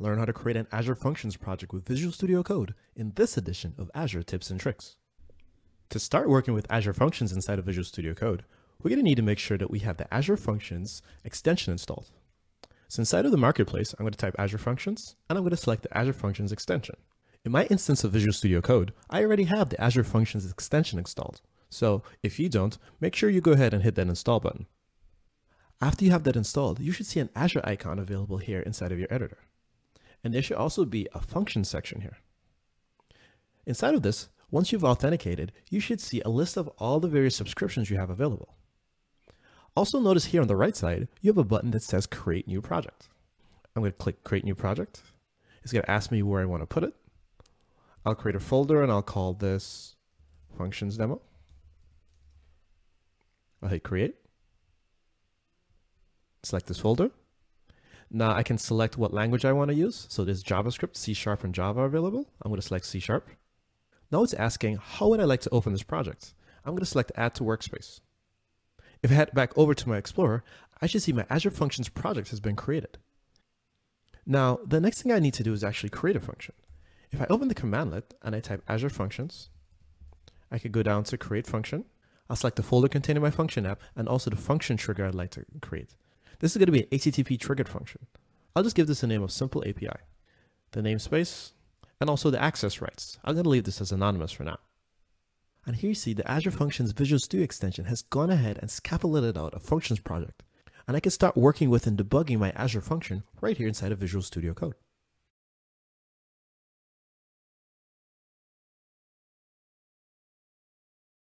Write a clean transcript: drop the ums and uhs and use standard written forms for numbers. Learn how to create an Azure Functions project with Visual Studio Code in this edition of Azure Tips and Tricks. To start working with Azure Functions inside of Visual Studio Code, we're going to need to make sure that we have the Azure Functions extension installed. So inside of the marketplace, I'm going to type Azure Functions, and I'm going to select the Azure Functions extension. In my instance of Visual Studio Code, I already have the Azure Functions extension installed. So if you don't, make sure you go ahead and hit that install button. After you have that installed, you should see an Azure icon available here inside of your editor. And there should also be a function section here. Inside of this, once you've authenticated, you should see a list of all the various subscriptions you have available. Also notice here on the right side, you have a button that says Create New Project. I'm going to click Create New Project. It's going to ask me where I want to put it. I'll create a folder and I'll call this Functions Demo. I'll hit Create. Select this folder. Now I can select what language I want to use. So there's JavaScript, C# and Java available. I'm going to select C#. Now it's asking, how would I like to open this project? I'm going to select Add to Workspace. If I head back over to my Explorer, I should see my Azure Functions project has been created. Now, the next thing I need to do is actually create a function. If I open the commandlet and I type Azure Functions, I could go down to Create Function. I'll select the folder containing my function app and also the function trigger I'd like to create. This is going to be an HTTP triggered function. I'll just give this a name of Simple API, the namespace, and also the access rights. I'm going to leave this as anonymous for now. And here you see the Azure Functions Visual Studio extension has gone ahead and scaffolded out a functions project. And I can start working with and debugging my Azure function right here inside of Visual Studio Code.